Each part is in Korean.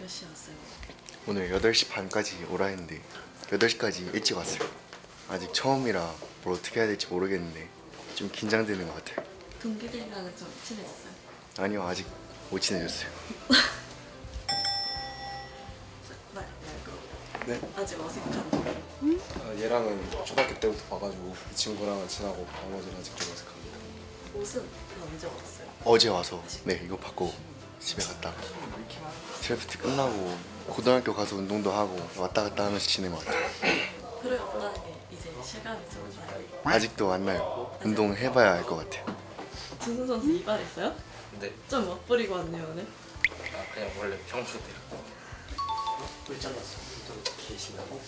몇 시 왔어요? 오늘 8시 반까지 오라 했는데 8시까지 일찍 왔어요. 아직 처음이라 뭘 어떻게 해야 될지 모르겠는데 좀 긴장되는 것 같아요. 동기들이랑 좀 친해졌어요? 아니요, 아직 못 친해졌어요. 네? 아직 어색한데? 응? 아, 얘랑은 초등학교 때부터 봐가지고 이 친구랑은 친하고 나머지는 아직 좀 어색합니다. 옷은 언제 왔어요? 어제 와서 네 이거 받고 집에 갔다가 셀프트 끝나고 고등학교 가서 운동도 하고 왔다 갔다 하면서 지낸 것 같아요. 그래요, 어떠하게 이제 실감이 좀 나요? 아직도 안 나요. 운동해봐야 알 것 같아요. 두산 선수 이발했어요? 네. 좀 멋부리고 왔네요 오늘. 아 그냥 원래 평소대로. 또 잘랐어. 계시다고?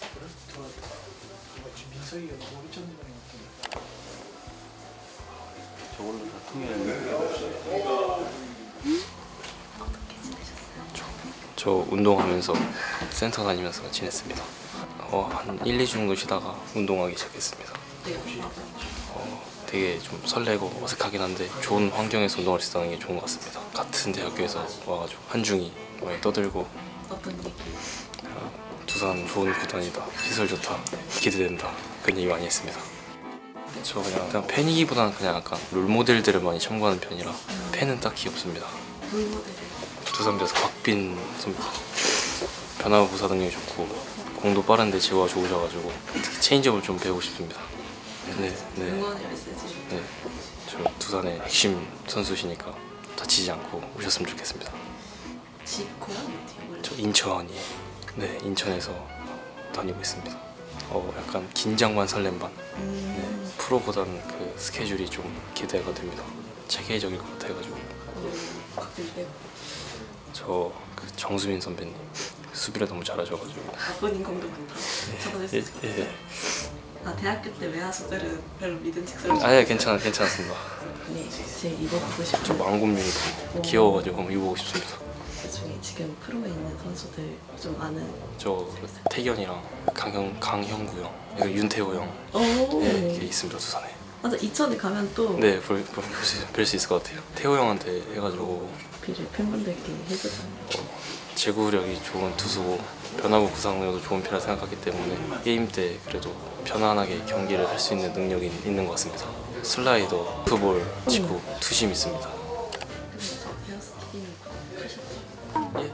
민서이가 너무 미쳤는 거 같은데 저걸로 다 통일해요. 어떻게 지내셨어요? 저 운동하면서 센터 다니면서 지냈습니다. 한 1, 2주 정도 쉬다가 운동하기 시작했습니다. 되게 좀 설레고 어색하긴 한데 좋은 환경에서 운동할 수 있다는 게 좋은 것 같습니다. 같은 대학교에서 와가지고 한중이 많이 떠들고 어떤 얘기? 두산 좋은 구단이다, 시설 좋다, 기대된다 그런 얘기 많이 했습니다. 저 그냥 팬이기보다는 그냥 약간 롤모델들을 많이 참고하는 편이라 팬은 딱히 없습니다. 롤모델이요? 두산베어스 곽빈 선수 변화구사 능력이 좋고 공도 빠른데 제구가 좋으셔가지고 특히 체인지업을 좀 배우고 싶습니다. 네. 응원의 메시지? 네, 저 두산의 핵심 선수시니까 다치지 않고 오셨으면 좋겠습니다. 집 고향이 어디예요? 저 인천이에요. 네, 인천에서 다니고 있습니다. 약간 긴장 반 설렘 반. 네, 프로보다는 그 스케줄이 좀 기대가 됩니다. 체계적일 것 같아가지고. 저 그 정수민 선배님 수비를 너무 잘하셔가지고. 아버님 공격한다. 잘하셨을 것 같아요. 아 대학교 때 외화 소재를 별로 믿은 책상. 아예 괜찮습니다. 네, 제 입어보고 싶어요. 좀 망고민이 귀여워가지고 입어보고 싶습니다. 중에 지금 프로에 있는 선수들 좀 아는? 저 태견이랑 강형구 형, 윤태호 형 네, 이게 있습니다, 두산에. 맞아, 이천에 가면 또 네, 뵐 수 있을 것 같아요. 태호 형한테 해가지고 비를 팬분들께 해주잖아요. 제구력이 좋은 투수고 변화구 구상력도 좋은 편이라 생각하기 때문에 게임 때 그래도 편안하게 경기를 할 수 있는 능력이 있는 것 같습니다. 슬라이더, 풋볼, 직구, 투심 있습니다. 예,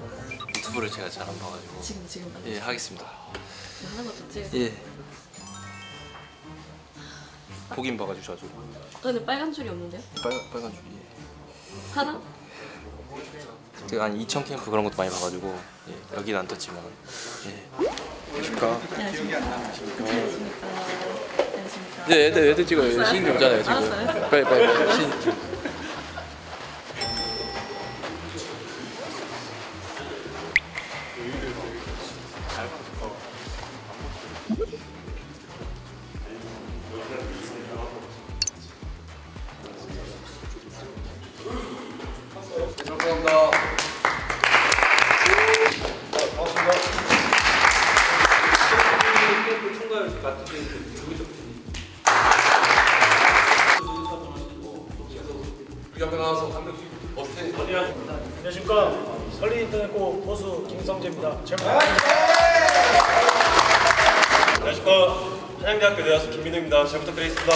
유튜브를 제가 잘 안 봐가지고 지금 예 하겠습니다. 하는 것도 찍으세요? 예. 보긴 봐가지고. 근데 빨간 줄이 없는데요? 빨간 줄이. 예. 하나? 제가 한 2000 캠프 그런 것도 많이 봐가지고 예, 여기는 안 떴지만. 예. 안녕하십니까? 안녕하십니까? 네, 애들 찍어요. 시인이 오잖아요 지금. 알았어요. 빨리 시인. 안녕하십니까. 설리인터넷고 고수 김성재입니다. 안녕하십니까. 한양대학교 내야수 김민우입니다. 잘 부탁드리겠습니다.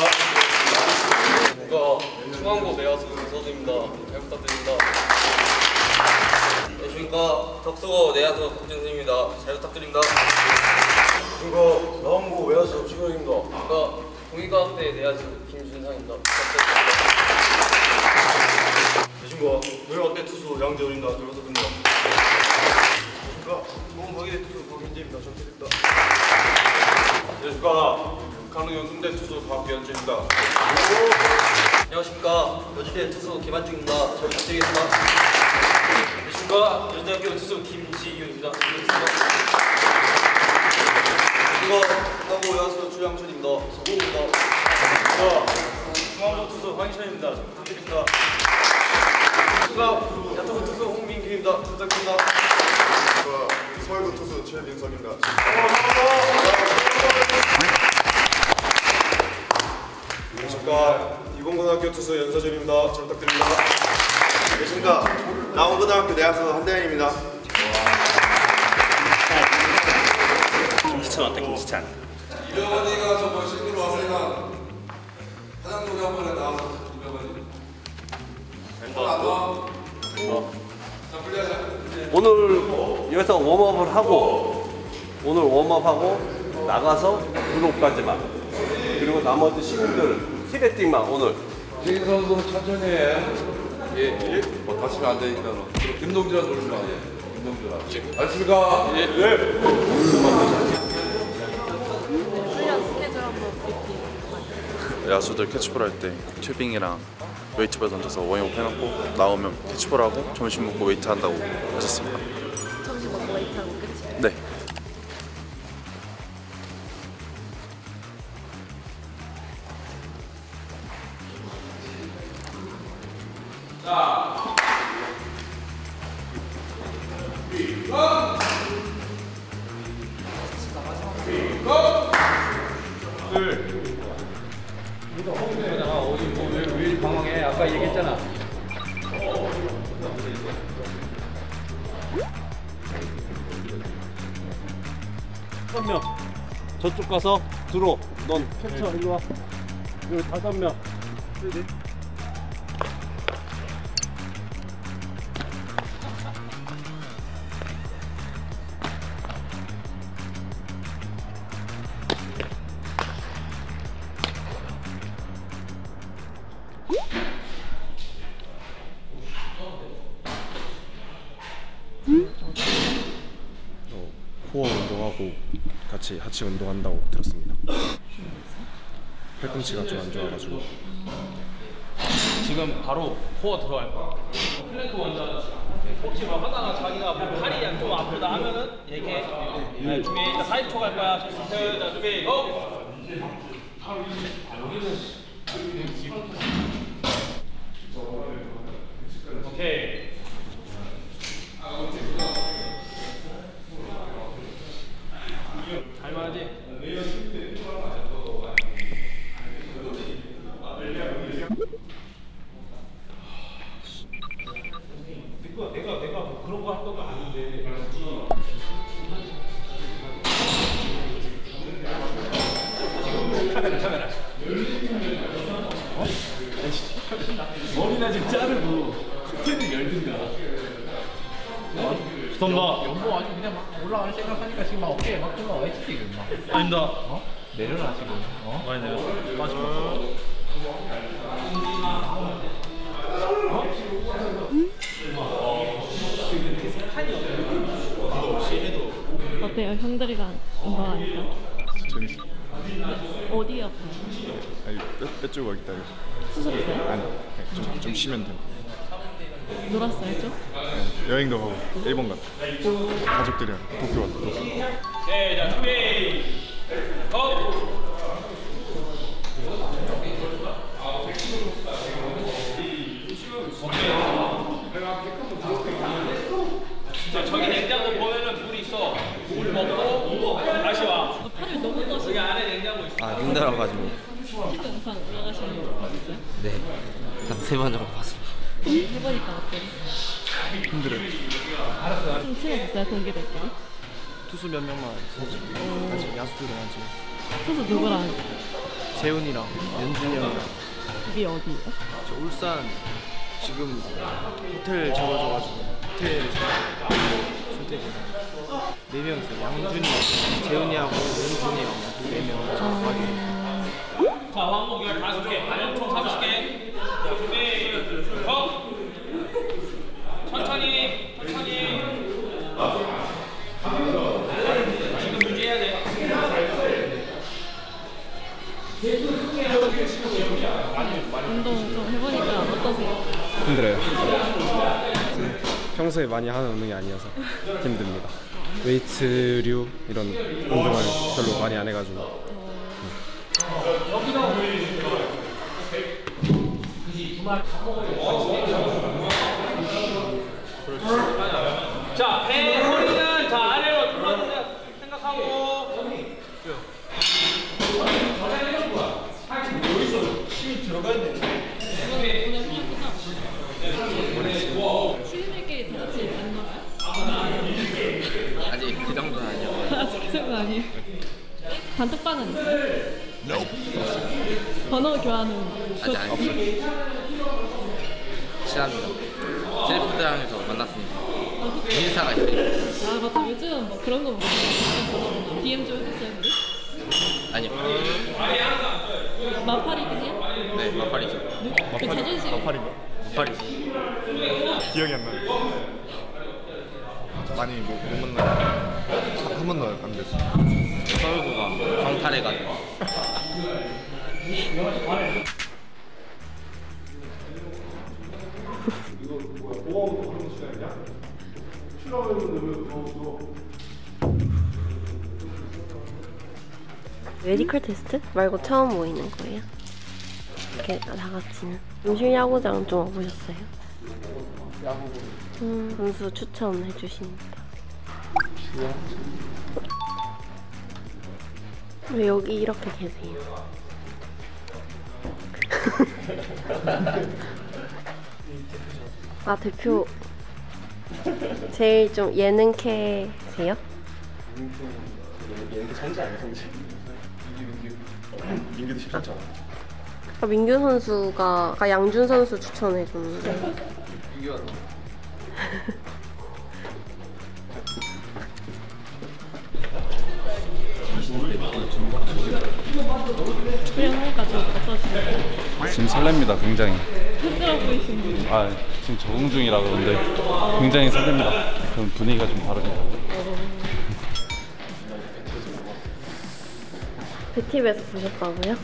중앙고 내야수 서준입니다. 잘 부탁드립니다. 안녕하십니까. 덕수고 내야수 박진수입니다. 잘 부탁드립니다. 그리고 남원고 외야수 지호입니다. 그리고 동의과학대 내야수 김준상입니다. 안녕하십니까. 외곽대 투수 양재훈입니다. 잘 부탁드립니다. 안녕하십니까. 보건방위대 투수 박민재입니다. 잘 부탁드립니다. 안녕하십니까. 강릉 연금대 투수 박연재입니다. 안녕하십니까. 여지대 투수 김한중입니다. 잘 부탁드리겠습니다. 안녕하십니까. 여지대학교 투수 김지윤입니다. 잘 부탁드리겠습니다. 그리고 외야수 주양준입니다. 잘부탁드립니다. 중앙고 투수 황희찬입니다. 잘 부탁드립니다. 야투구 투수 홍민규입니다. 부탁드립니다. 서울구 투수 최민석입니다. 안녕하십니까. 이번 고등학교 이정효 투수 연서준입니다. 잘 부탁드립니다. 안녕하십니까. 남원고등학교 내학수 한대현입니다. 김시찬 어때? 김시찬 이병헌이가 저번 시즌으로 왔으니까 화장도에 한 번에 나와서 이병헌이 멤버 자 분리하자. 오늘 여기서 웜업을 하고 오늘 웜업하고 나가서 블록까지만 그리고 나머지 시민들 티레팅만 오늘 김진 선수는 천천히 해. 예. 뭐 다치면 안 되니까. 그리고 김동주랑 놀지 마. 김동주랑. 알겠습니까? 예. 예. 훈련 스케줄 한번 볼게요. 야수들 캐치볼 할 때 튜빙이랑 웨이트볼 던져서 워밍업 해놓고 나오면 캐치볼 하고 점심 먹고 웨이트 한다고 하셨습니다. 점심 먹고 웨이트 하고 끝이에요? 네. 왜 방황해? 아까 얘기했잖아. 명 저쪽 가서 들어. 넌 캡처 일로 와. 여기 5명. 네네. 코어 운동하고 같이 하체 운동한다고 들었습니다. 팔꿈치가 좀 안 좋아가지고 지금 바로 코어 들어갈 거야. 플랭크 먼저. 혹시 막 하다가 자기가 뭐 팔이 좀 아프다 하면은 얘기해. 네, 준비. 일단 40초 갈 거야. 자, 준비. 고! 오케이. 내가 뭐 그런 거 할 건 아닌데. 카메라. 머리나 좀 자르고 스탠드 열든가. 스톱. 연보 아니 그냥 막 올라갈 생각하니까 지금 막 어깨에 막 들어와 있지 지금 막. 아닙니다. 어? 내려라 지금. 어? 많이 내렸어. 빠지고. 어때요? 형들이랑 운동하니까? 재밌어. 어디 아파요? 아니, 뼈 쪽으로 가겠다. 수술했어요? 아니, 좀 쉬면 돼요. 놀았어요, 좀? 네, 여행도 가고, 일본 갔다. 가족들이랑 도쿄 왔다. 네, 자, 준비! 고! 자, 저기 냉장고 보면은 물이 있어. 물 먹고 다시 와. 팔을 너무 떠서 저기 안에 냉장고 있어. 아, 힘들어가지고. 피도 우선 올라가시는 거 봤어요? 네, 한 3번 정도 봤습니다. 해보니까 어때요? 힘들어요. 좀 친해졌어요, 동기들끼리? 투수 몇 명만 사실 야수들은 안 친해졌어요. 투수 누구랑? 재훈이랑 연준이 형이랑. 집이 어디예요? 저 울산 지금 호텔 잡아줘가지고 호텔에서 선택해서 4명 있어요. 양준이, 재훈이하고 연준이하고 4명 정확하게. 자, 왕복 15개, 총 30개. 자, 준비, 컷! 천천히, 천천히. 지금 유지해야 돼. 운동 좀 해보니까 어떠세요? 힘들어요. 평소에 많이 하는 운동이 아니어서 힘듭니다. 웨이트류 이런 운동을 별로 많이 안 해가지고. 자, 배 허리는 자 아래로 눌러주세요. 생각하고. 힘이 들어가야 돼. 아니에요? 단톡방은 있어요? 번호 교환은 아직 안 했어요. 시합니다. 셀프드랑에서 만났습니다. 인사가 있어요. 아 맞다, 요즘 뭐 그런 거 모르겠어요. DM 좀 해줬어요 근데? 아니요. 마파리 그냥? 네, 마파리죠. 그 자존심? 마파리. 기억이 안 나요. 많이 못 만나요. 한 번도 안 됐어. 서울고가 광탈해가지고. 메디컬 테스트 말고 처음 모이는 거예요? 이렇게 다 같이는. 잠실 야구장 좀 와보셨어요? 선수 추천해 주시니까. 왜 여기 이렇게 계세요? 아 대표. 제일 좀 예능캐세요? 예능캐 성재 아니야 성재? 민규도 쉽잖아. 아 민규 선수가 아까 양준 선수 추천해 줬는데. 민규야. 지금 설렙니다. 굉장히 힘들어 보이시는데. 아 지금 적응 중이라 그런데 굉장히 설렙니다. 그럼 분위기가 좀 다릅니다. 배티브에서 보셨다고요?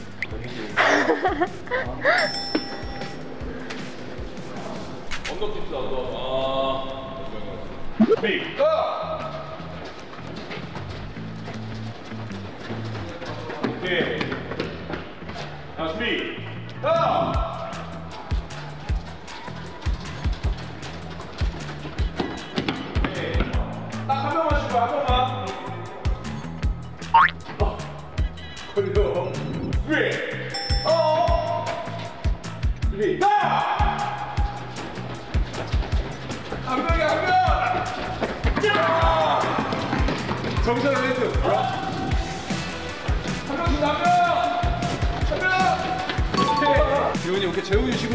준비! 가! 딱 한 명만 주고, 한 명만! 어! 걸려! 준비! 어! 준비! 가! 한 명이야, 한 명! 자! 정찰을 해줘! 한 명 준다, 한 명! 기훈이 이렇게 재우시고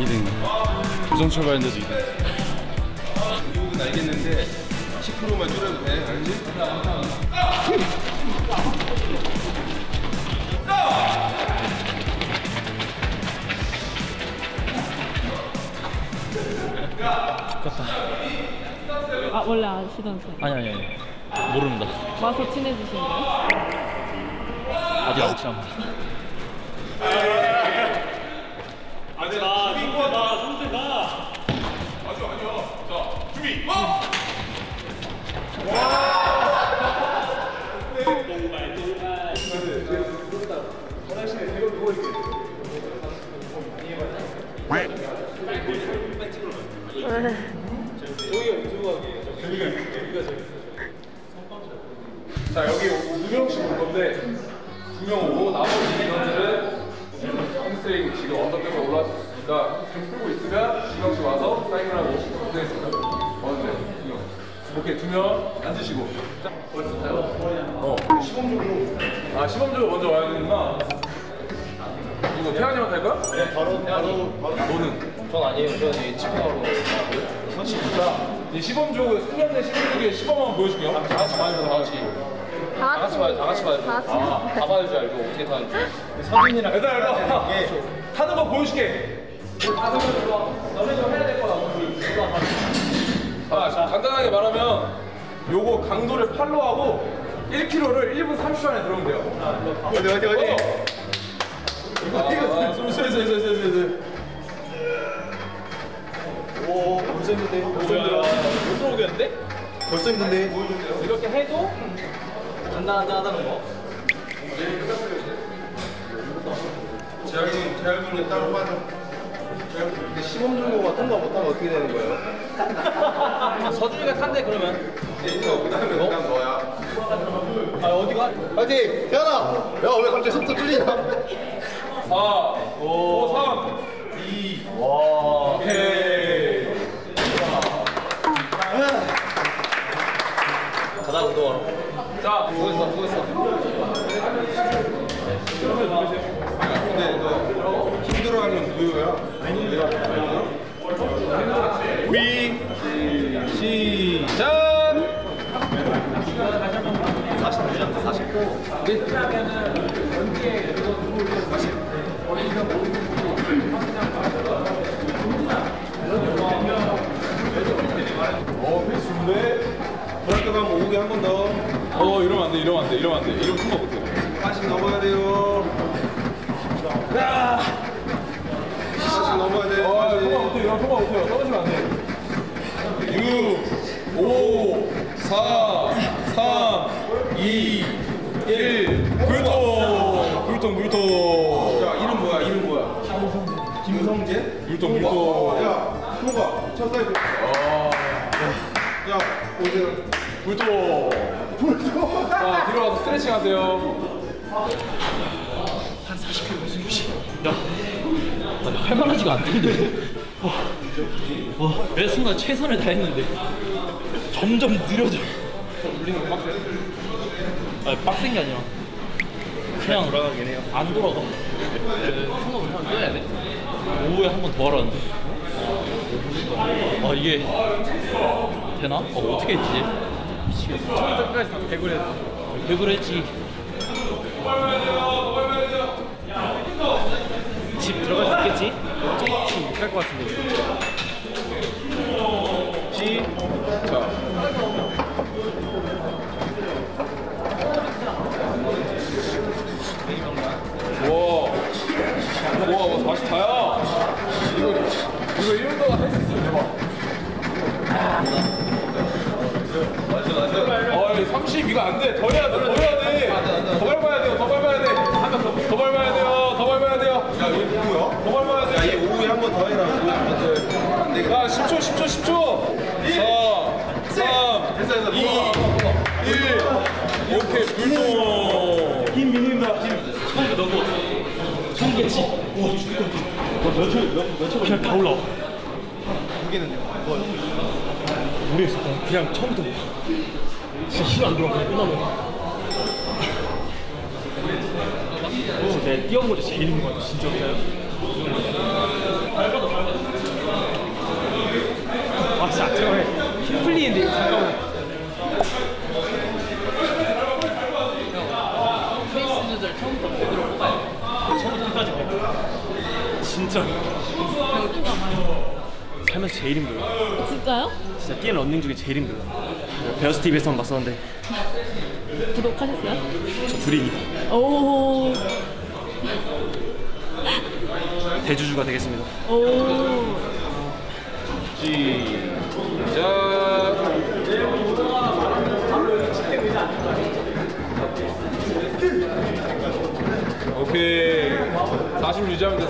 2등 조정 출발했는데도 2등. 미국은 알겠는데 10%만 줄여도 돼, 알지? 좋겠다. 아 원래 아시던 분? 아니 모릅니다. 와서 친해지신 거예요? 아직 안 친합니다. 아니 나 준비권 나 선수 나 아주 아니야. 자 준비. 어? 와. 동발. 화장실에 대고 누워 있게. 자 여기 2명씩 올 건데 2명 오고 나머지 인원들은 홈스트링 지금 어떤 데서 올라왔으니까 지금 풀고 있으면 지명씨 와서 사인을 하고 고생했습니다. 오케이 2명 앉으시고. 시범적으로. 아 시범적으로 먼저 와야 되는구나. 누구 태환이한테 할 거야? 네 바로 태환이. 너는? 전 아니에요. 저는 친구하고. 진짜? 시범적으로 숙련된 시범적인 시범만 보여줄게요. 다 같이 많이 다 같이. 다 같이 봐야죠. 다 봐야지 알고 어떻게 다 알지. 서진이랑 일단 타는 거 보여줄게. 타는 거 일로 와. 너네 좀 해야 될 거야. 자 간단하게 말하면 요거 강도를 8로 하고 1km를 1분 30초 안에 들어오면 돼요. 어디? 오 벌써 힘든데. 못 들어오겠는데? 벌써 힘든데. 이렇게 해도 간단하다는 거. 재활분이 따로 빠져. 근데 시범준거가 탄다 못하면 어떻게 되는 거예요? 서준이가 탄대 그러면. 그 다음에 그냥 너야. 아 어디가? 파이팅! 태연아! 야 왜 갑자기 속도 뚫리냐? 4, 5, 3, 2 와. 오케이. 바다 운동하러. 물통. 자, 이름 뭐야? 김성재? 물통. 야, 수호가 첫 사이즈. 야, 오세요. 물통. 자, 들어가서 스트레칭 하세요. 한 40kg 무슨 유식. 야, 나 할만하지가 않던데. 와, 매 순간 최선을 다했는데 점점 느려져. 물리는 빡세. 아, 빡센 게 아니라. 그냥 돌아가긴 해요. 안 돌아가. 한번 그냥 뛰어야 돼. 오후에 한 번 더 하라는데. 아 이게 되나? 어떻게 했지? 미치겠어. 처음부터 끝까지 다 배구를 했어. 배구를 했지. 집 들어갈 수 있겠지? 조금 못 갈 것 같은데. 우와, 맛있다야. 이거 이런 거 할 수 있어, 대박. 맞아. 30 이거 안 돼. 더 해야 돼, 더 밟아야 돼요, 더 밟아야 돼요, 야, 이게 뭐야? 더 밟아야 돼. 야, 이 오후에 한 번 더 해라. 야, 10초. 4, 3, 2, 1. 오케이, 불도. 김민입니다. 처음에 넣고. 참겠지? 와, 죽을 것 같아. 몇 초? 그냥 다 올라와. 두 개는요? 모르겠어. 그냥 처음부터. 진짜 힘 안 들어가. 끝나는 거야. 내가 뛰어본 거 제일 힘든 거 같아. 진짜. 아, 진짜 아찔해. 힘 풀리는데, 잠깐만. 페이스 조절 처음부터 제대로 뽑아야 돼. 처음부터까지 배. 진짜. 살면서 제일 힘들어요. 진짜요? 진짜 뛰는 러닝 중에 제일 힘들어요. 베어스 TV에서만 봤었는데. 구독하셨어요? 저 둘이니. 오. 대주주가 되겠습니다. 오. 시작. 오케이. 40 유지하면 돼.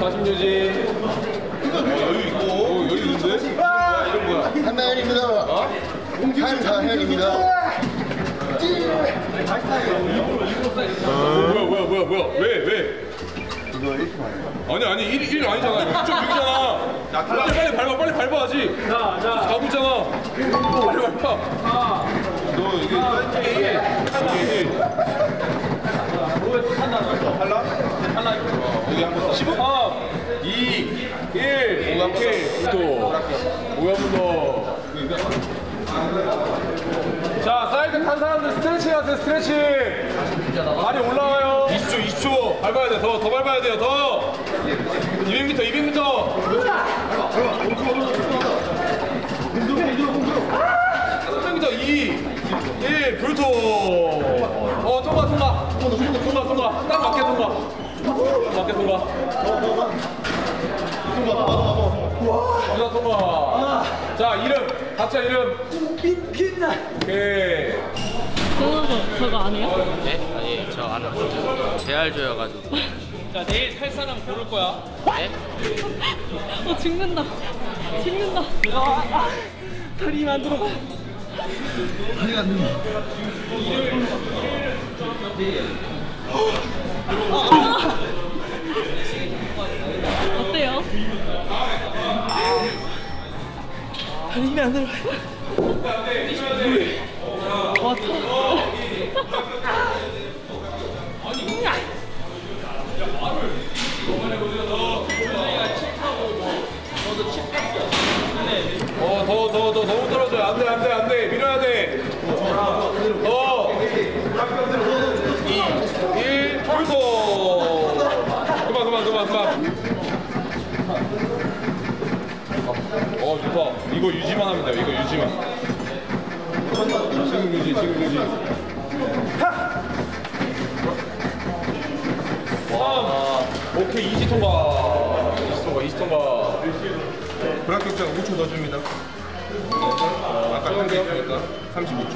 40 유지. 여유 있고. 여유 있는데? 아, 이런 거야. 한나연입니다. 어? 한나연입니다. 뭐야. 왜? 이거 1초 아니야? 아니. 1 아니잖아. 6.6이잖아. 야, 빨리 밟아야지. 자. 4분이잖아. 빨리 밟아. 너 이게 탈락? 여기 한 번 더. 15, 2, 1. 오가 한 번 더. 자, 사이드 탄 사람들 스트레칭 하세요, 스트레칭. 발이 올라와요. 20초. 밟아야 돼. 더 밟아야 돼요. 더. 200m. 공도. 2, 1. 불토. 통과. 딱 맞게 통과. 통과. 자, 이름. 각자 이름. 빈나. 오케이. 저거 안 해요? 네? 아니, 저 안 해요. 재활조여가지고. 자, 내일 탈 사람 고를 거야. 네? 죽는다. 다리만 들어가. 어때요? 다리가 안 들어가요? 너무 떨어져요. 안 돼. 밀어야 돼. 더. 2, 1, 불소. 그만. 좋다. 이거 유지만 하면 돼요. 지금 유지. 3. 오케이, 이지 통과. 불합격자 5초 더 줍니다. 아까 했으니까 35초.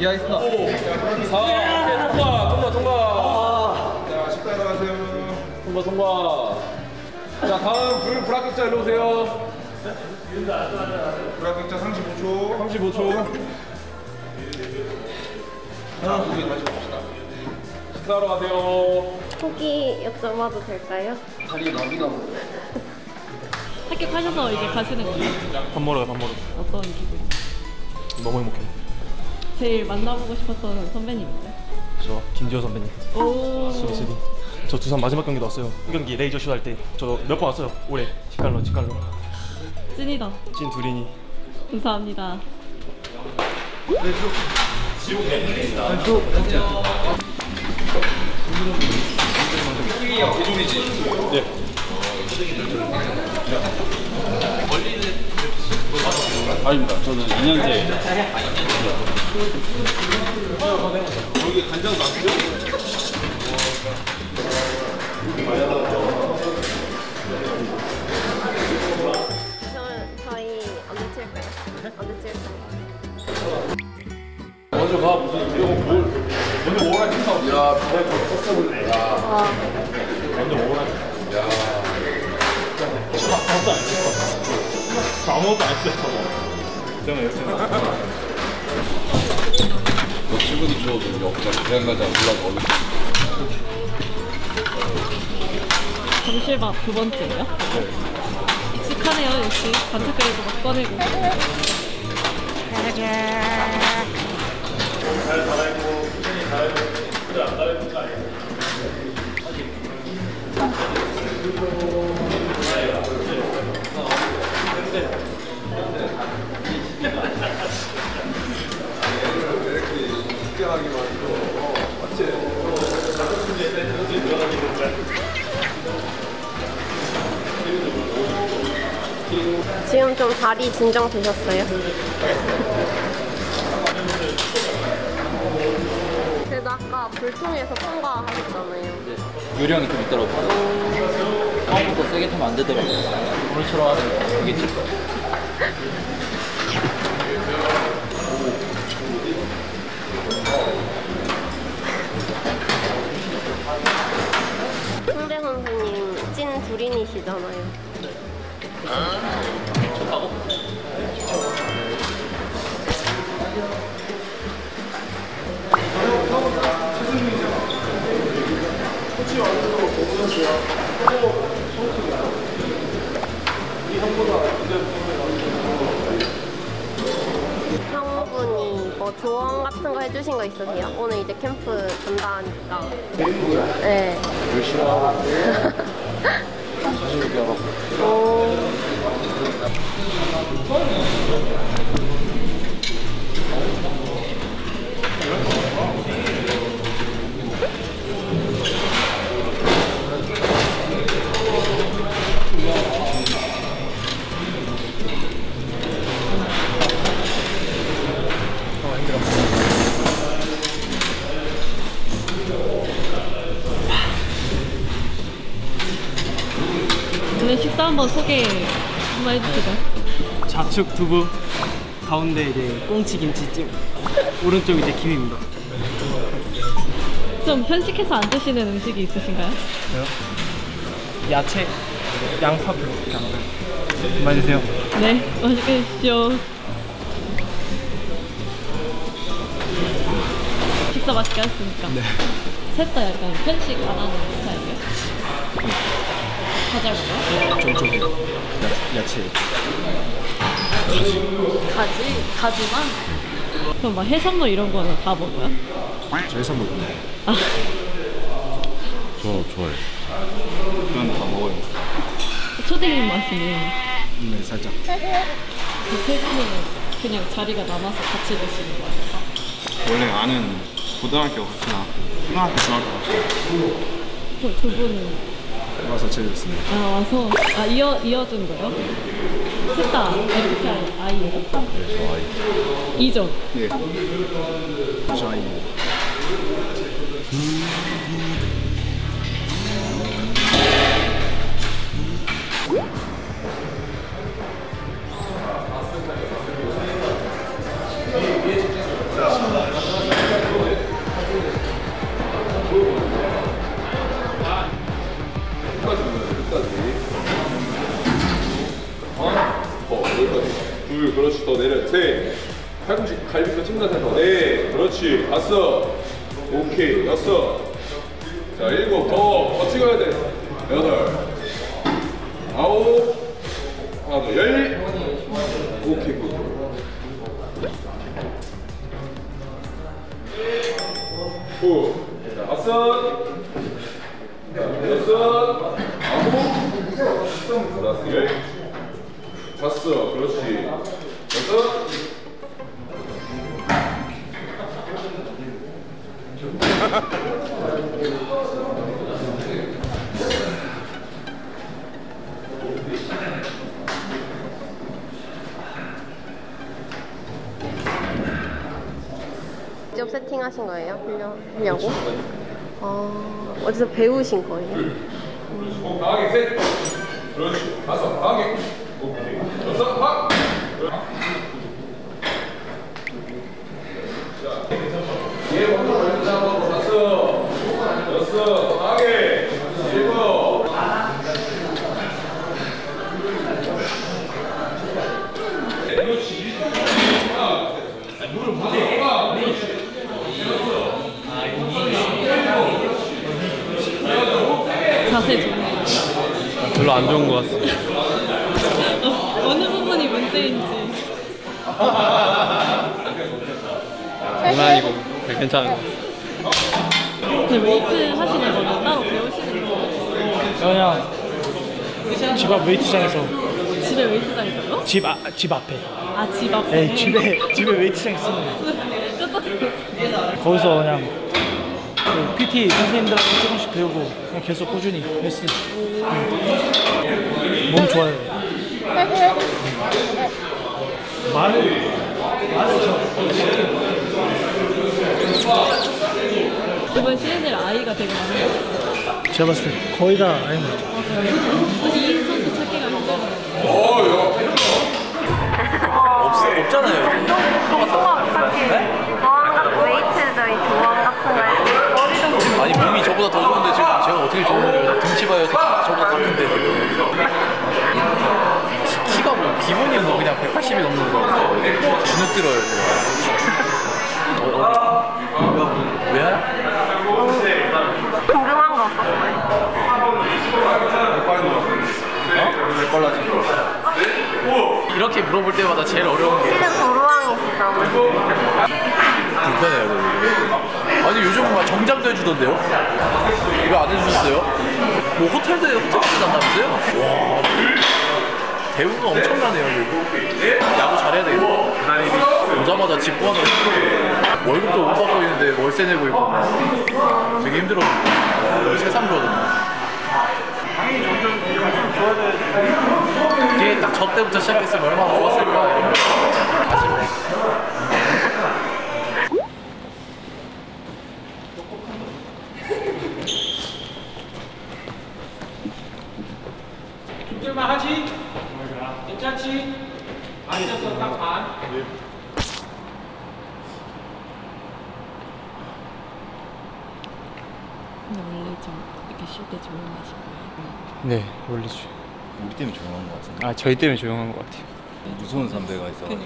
이야 있어. 4. 통과. 자, 식사 들어가세요. 통과. 자, 다음 불합격자 일로 오세요. 불합격자 35초. 자, 우리 다시 봅시다. 식사하러 가세요. 후기 여쭤봐도 될까요? 자리 나비가 뭐. 합격하셔서 이제 가시는 거예요? 밥 먹어요. 어떤 기분? 너무 행복해요. 제일 만나보고 싶었던 선배님인데? 저 김지호 선배님. 오. 수비수비. 저 두산 마지막 경기도 왔어요. 이 경기 레이저슛 할 때 저 몇 번 왔어요. 올해 직갈로. 찐이다. 찐 두린이. 감사합니다. 네, 지옥 엠블리스다. 이종이지? 네. 아닙니다. 저는 2년째. 여기 간장 남죠? 저희 언제 칠까요? 먼저 가. 먼저 오라 했어. 야, 야. 아무것도 안 했어. 괜찮아, 너 친구들 주워도 없잖아. 그냥 가자. 몰라. 점심밥 두 번째예요? 네. 익숙하네요, 역시. 반짝거리도 막 꺼내고. 잘 달아있고, 꾸준히 달아있고, 그래 안 달아있는 거 아니에요? 지금 좀 다리 진정되셨어요? 그래도 아까 불통에서 통과하셨잖아요. 네. 요령이 좀 있더라고요. 처음부터 세게 타면 안 되더라고요. 오늘처럼 하면 크게 칠 거예요. 성재 선생님 찐 두린이시잖아요. 형분이 뭐 조언 같은 거 해주신 거 있으세요? 오늘 이제 캠프 간다니까. 네. 열심히 하고 자신있게 하라고. 식사 한번 소개 한번 해주세요. 좌측 두부, 가운데 이제 꽁치 김치찜, 오른쪽 이제 김입니다. 좀 편식해서 안 드시는 음식이 있으신가요? 저요? 야채, 양파불. 많이 드세요. 네, 맛있게 드십시오. 식사 맛있게 하셨으니까. 네. 셋 다 약간 편식 안 하는 스타일이에요? 과자 먹어요? 저기 야채 가지만? 그럼 막 해산물 이런 거는 다 먹어요? 저 해산물 좋아해요. 아. 저 좋아해요. 그건 다 먹어요. 초딩 맛이네. 네, 살짝. 세 분은 그냥 자리가 남아서 같이 드시는 거예요? 원래 아는 고등학교 같이 나왔고 초등학교, 중학교 같이 나왔고. 두 분은? 와서 제일 좋습니다. 아, 와서? 아, 이어준 거요? 셋 다 이렇게 아이예요? 네, 저 아이. 이죠? 네. 저 아이. 둘, 그렇지. 더 내려. 셋. 팔꿈치 갈비뼈 찜는 상태. 넷. 그렇지. 다섯. 오케이. 여섯. 자, 일곱. 더 찍어야 돼. 여덟. 아홉. 하나 더. 열. 오케이. 굿. 후. 자, 다섯. 여섯. 아홉. 다섯. 열. 봤어, 그렇지. 됐어? 직접 세팅하신 거예요? 훈련하려고? 어, 어디서 배우신 거예요? 강하게 셋! 그렇지. 다섯, 강하게. 오케이. 여섯, 팍! 자, 얘 먼저 걸리자. 한번 다섯, 여섯, 하게, 일곱. 그렇지. 아, 무릎 봐. 아, 그렇지. 일곱. 아, 일곱. 자세 좋네. 별로 안 좋은 것 같습니다. 어느 부분이 문제인지. 장난이고 괜찮은 것 같아요. 웨이트 하시는 거는 따로 배우시는 거예요? 그냥 집 앞 웨이트장에서. 집에 웨이트장에서요? 집 앞에. 아, 집 앞에? 네, 집에 웨이트장 있습니다. 거기서 그냥 그 PT 선생님들한테 조금씩 배우고 그냥 계속 꾸준히 했어요. 몸 좋아요. 이번 시즌에 아이가 되게 많아요. 제가 봤을 때 거의 다 아이인 것 같아요. 사실 이 선수 찾기가 힘들어요. 없잖아요. 도망 같은 웨이트 저희 도망 같은 거. 아니 몸이 저보다 더 좋은데 지금 제가 어떻게 좋은 거예요? 등치 봐요. 저보다 더 큰데 지금. 키가 뭐 기본이 뭐 그냥 180이 넘는 거 주눅 들어요. 왜? 궁금한 거 없었어요. 이렇게 물어볼 때마다 제일 어려운 게 시즌 도루왕이 있어. 불편해요. 아니 요즘은 막 정장도 해주던데요? 왜 안 해주셨어요? 뭐 호텔도 해주셨다면서요? 배우가 엄청나네요. 야구 잘해야 되겠고 오자마자 집 구하는 월급도 못 받고 있는데 월세 내고 있고 되게 힘들었는데 세상 그러던데 이게 딱 저 때부터 시작했으면 얼마나 좋았을까 아쉽네. 힘들만 하지? 괜찮지? 앉아서 딱 반. 네. 근데 원래 좀 이렇게 쉴 때 조용하신 거예요? 네, 원래 좀. 우리 때문에 조용한 것 같은데? 아, 저희 때문에 조용한 것 같아요. 무서운 선배가 있어가지고.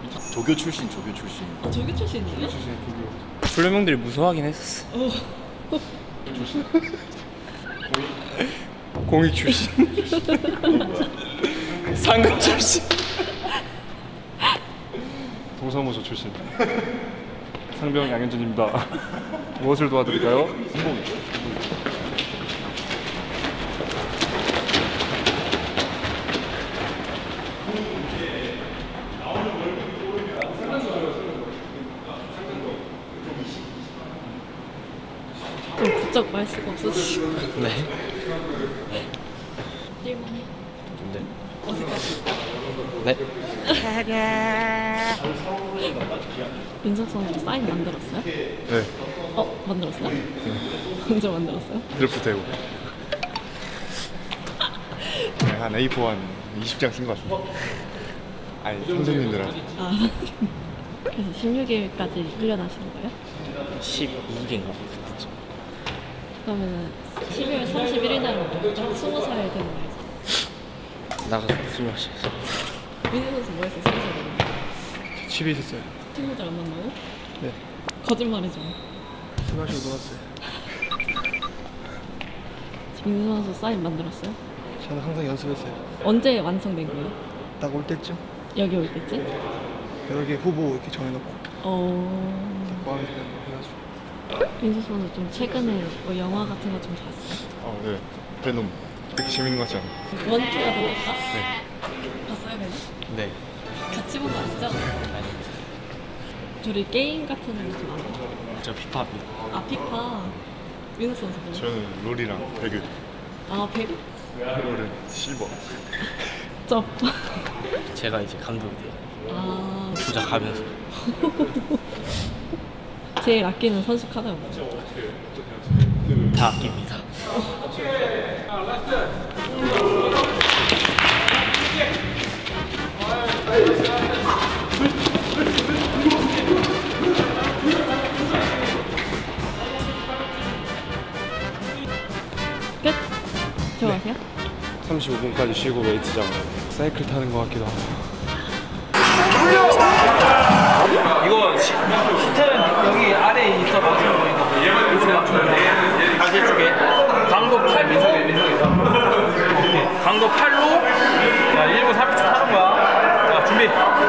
그니까. 조교 출신. 아, 조교 출신이에요? 조교 출신, 조교. 불륜명들이 무서워하긴 했었어. 조교 출신? 공익 출신. 상급 출신. 동사무소 출신 상병 양현준입니다. 무엇을 도와드릴까요? 부쩍 말수가 없어서. 네. 네. 네. 네. 민석선수 사인 만들었어요? 네. 어? 만들었어요? 네. 언제 만들었어요? 드래프트 되고 네, 한 A4 한 20장 쓴 것 같은데. 아니, 선생님들한테. 아, 그래서 16일까지 훈련하시는 거예요? 12일인가? 그렇죠. 그러면 12월 31일 날은 20살 되는 거예요? 나가서 술 마셔야지. 민우 선수 뭐 했어요? 저 집에 있었어요. 친구들 안 만나고? 네. 거짓말이죠. 술 마시고 놀았어요. 민우 선수 사인 만들었어요? 저는 항상 연습했어요. 언제 완성된 거예요? 딱 올 때쯤? 여기 올 때쯤? 여러 개 후보 이렇게 정해놓고 딱 마음에 드는 거 해가지고. 민우 선수 좀 최근에 뭐 영화 같은 거 좀 봤어요? 아, 네. 베놈 되게 재밌는 거 같지 않아? 원투가 더 봤어? 네. 봤어요, 그냥? 네. 같이 본 거 아시죠? 아니. 둘이 게임 같은 거 좀 알아요? 저 피파입니다. 아, 피파. 민우 선수는? 저는 롤이랑 배구. 아, 배구? 롤은 실버. 쩝. 제가 이제 감독이 돼요. 아. 조작하면서. 제일 아끼는 선수 카드가 뭐죠? 다 아낍니다. 끝? 들어가세요? 35분까지 쉬고 웨이트장 사이클 타는 것 같기도 하고. 이거 시체는 여기 아래에 있어가지고 다시 해줄게. 강도 8 오케이. 강도 8로 자 1분 30초 하는 거야. 자 준비 고!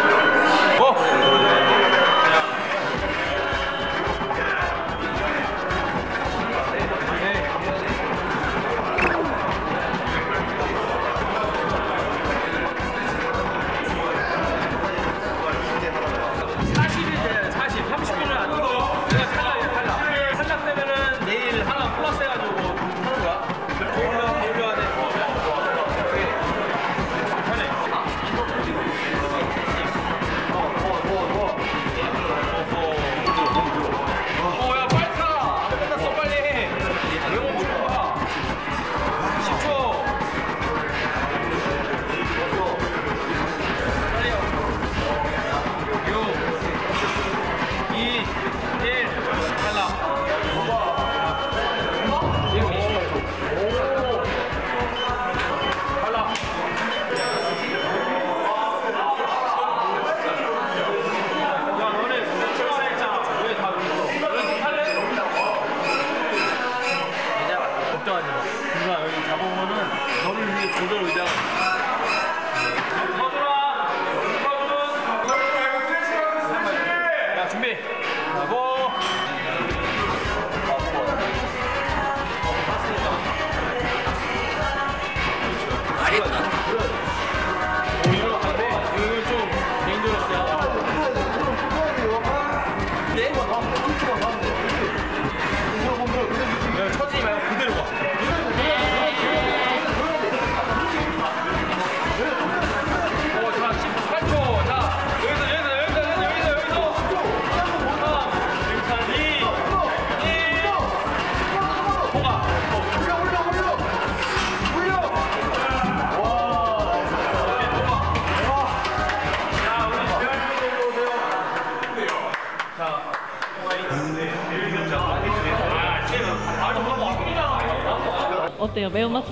어때요? 매운맛?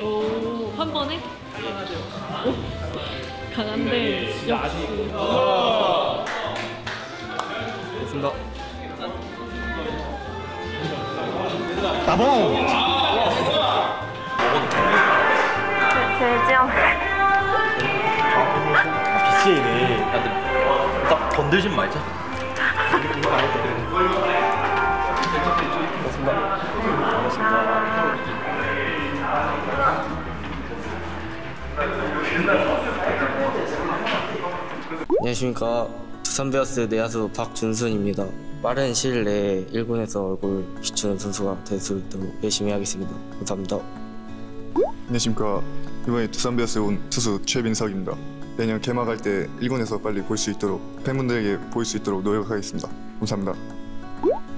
오, 한 번에? 오, 강한데 역시. 됐습니다. 따봉! 대지영. 섹시네. 딱 건들진 말자. 고맙습니다. 안녕하십니까. 두산베어스 내야수 박준순입니다. 빠른 시일 내에 1군에서 얼굴 비추는 선수가 될 수 있도록 열심히 하겠습니다. 감사합니다. 안녕하십니까. 이번에 두산베어스에 온 투수 최민석입니다. 내년 개막할 때 1군에서 빨리 볼 수 있도록, 팬분들에게 볼 수 있도록 노력하겠습니다. 감사합니다.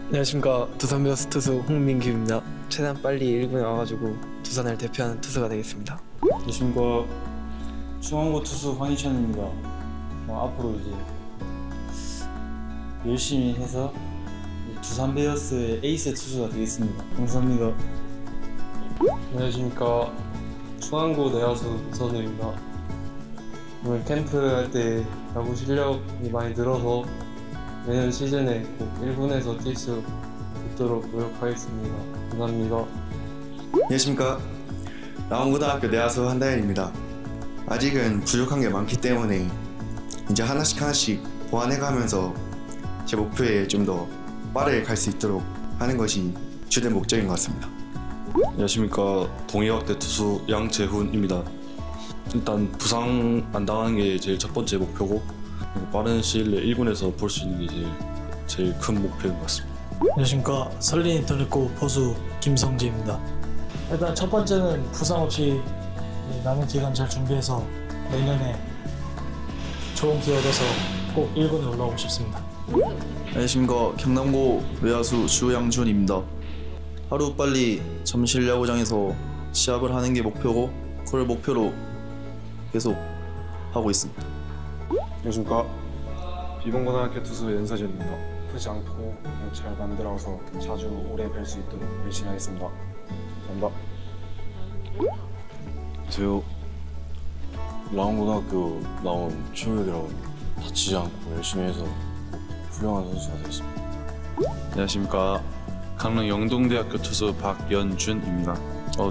안녕하십니까. 두산베어스 투수 홍민규입니다. 최대한 빨리 1군에 와가지고 두산을 대표하는 투수가 되겠습니다. 안녕하십니까. 중앙고 투수 황희찬입니다. 앞으로 이제 열심히 해서 두산베어스의 에이스 투수가 되겠습니다. 감사합니다. 안녕하십니까. 중앙고 내야수 서수입니다. 오늘 캠프 할 때 야구 실력이 많이 늘어서 내년 시즌에 꼭 1군에서 뛸 수 있도록 노력하겠습니다. 감사합니다. 안녕하십니까. 라원고등학교 내야수 한다현입니다. 아직은 부족한 게 많기 때문에 이제 하나씩 보완해가면서 제 목표에 좀 더 빠르게 갈 수 있도록 하는 것이 주된 목적인 것 같습니다. 안녕하십니까. 동해학대 투수 양재훈입니다. 일단 부상 안 당하는 게 제일 첫 번째 목표고, 빠른 시일 내에 1군에서 볼 수 있는 게 제일 큰 목표인 것 같습니다. 안녕하십니까. 설린이 터리코 포수 김성재입니다. 일단 첫 번째는 부상 없이 남은 기간 잘 준비해서 내년에 좋은 기회 얻어서 꼭 1군에 올라오고 싶습니다. 안녕하십니까. 경남고 외야수 주양준입니다. 하루 빨리 점실 야구장에서 시합을 하는 게 목표고, 그걸 목표로 계속 하고 있습니다. 안녕하십니까. 비봉고등학교 투수 연서준입니다. 아프지 않고 잘 만들어서 자주 오래 뵐 수 있도록 열심히 하겠습니다. 감사합니다. 안녕하세요. 라온고등학교 나온 최우혁이라고 합니다. 다치지 않고 열심히 해서 훌륭한 선수가 되겠습니다. 안녕하십니까. 강릉 영동대학교 투수 박연준입니다.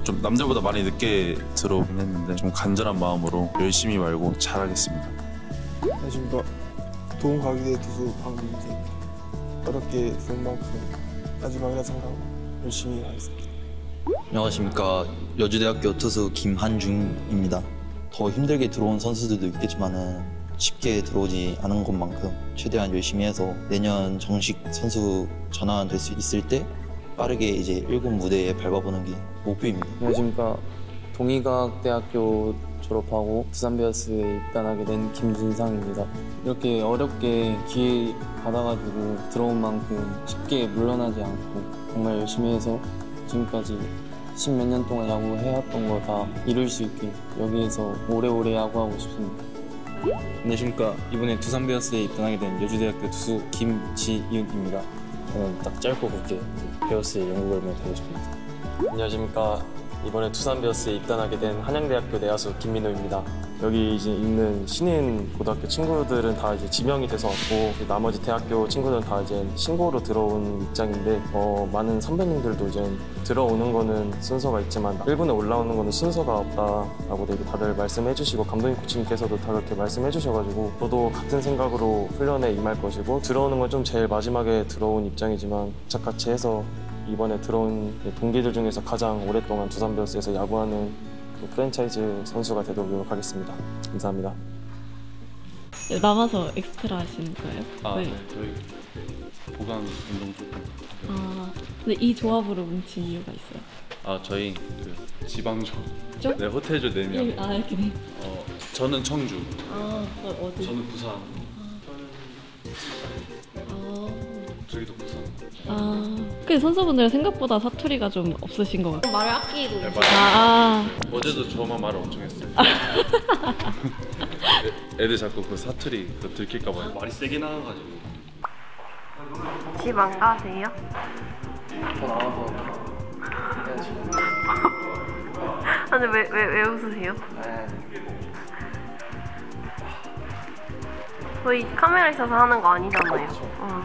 좀 남들보다 많이 늦게 들어오긴 했는데 좀 간절한 마음으로 열심히 말고 잘하겠습니다. 안녕하십니까. 도움가기대 투수 박민재입니다. 어렵게 들은 만큼 마지막이라 생각하고 열심히 하겠습니다. 안녕하십니까. 여주대학교 투수 김한중입니다. 더 힘들게 들어온 선수들도 있겠지만은 쉽게 들어오지 않은 것만큼 최대한 열심히 해서 내년 정식 선수 전환될 수 있을 때 빠르게 이제 1군 무대에 밟아보는 게 목표입니다. 안녕하십니까. 동의과학대학교 졸업하고 두산베어스에 입단하게 된 김준상입니다. 이렇게 어렵게 기회 받아가지고 들어온 만큼 쉽게 물러나지 않고 정말 열심히 해서 지금까지 십몇 년 동안 야구해왔던 거 다 이룰 수 있게 여기에서 오래오래 야구하고 싶습니다. 안녕하십니까. 이번에 두산베어스에 입단하게 된 여주대학교 투수 김지윤입니다. 저는 딱 짧고 굵게 베어스의 연구걸면 되고 싶습니다. 안녕하십니까. 이번에 두산베어스에 입단하게 된 한양대학교 내야수 김민호입니다. 여기 이제 있는 신인 고등학교 친구들은 다 이제 지명이 돼서 왔고, 나머지 대학교 친구들은 다 이제 신고로 들어온 입장인데, 많은 선배님들도 이제 들어오는 거는 순서가 있지만 1군에 올라오는 거는 순서가 없다라고 되게 다들 말씀해 주시고, 감독님 코치님께서도 다 그렇게 말씀해 주셔가지고 저도 같은 생각으로 훈련에 임할 것이고, 들어오는 건 좀 제일 마지막에 들어온 입장이지만 같이 해서 이번에 들어온 동기들 중에서 가장 오랫동안 두산베어스에서 야구하는 프랜차이즈 선수가 되도록 노력하겠습니다. 감사합니다. 남아서 엑스트라 하시는 거예요? 아, 네. 저희 보강 운동 조금. 아, 근데 이 조합으로 뭉친 이유가 있어요? 아, 저희 그 지방조. 쪽? 네, 호텔조 4명. 아, 이렇게 네. 저는 청주. 아, 어디? 저는 부산. 저기도 부산. 아, 근데 선수분들은 생각보다 사투리가 좀 없으신 것 같아요. 말을 아끼고. 네, 어제도 저만 말을 엄청 했어요. 애들 자꾸 그 사투리 그 들킬까 봐요. 말이 세게 나와가지고. 집 안 가세요? 저 나와서 해야지. 근데 왜 웃으세요? 저희 카메라 있어서 하는 거 아니잖아요. 어.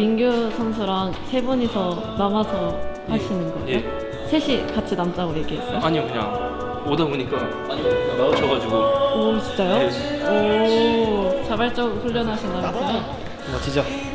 민규 선수랑 세 분이서 남아서 하시는 거예요? 예. 셋이 같이 남자고 얘기했어요? 아니요, 그냥 오다 보니까 나오셔가지고. 오, 진짜요? 예. 오, 자발적 훈련하시나 보구나. 멋지죠?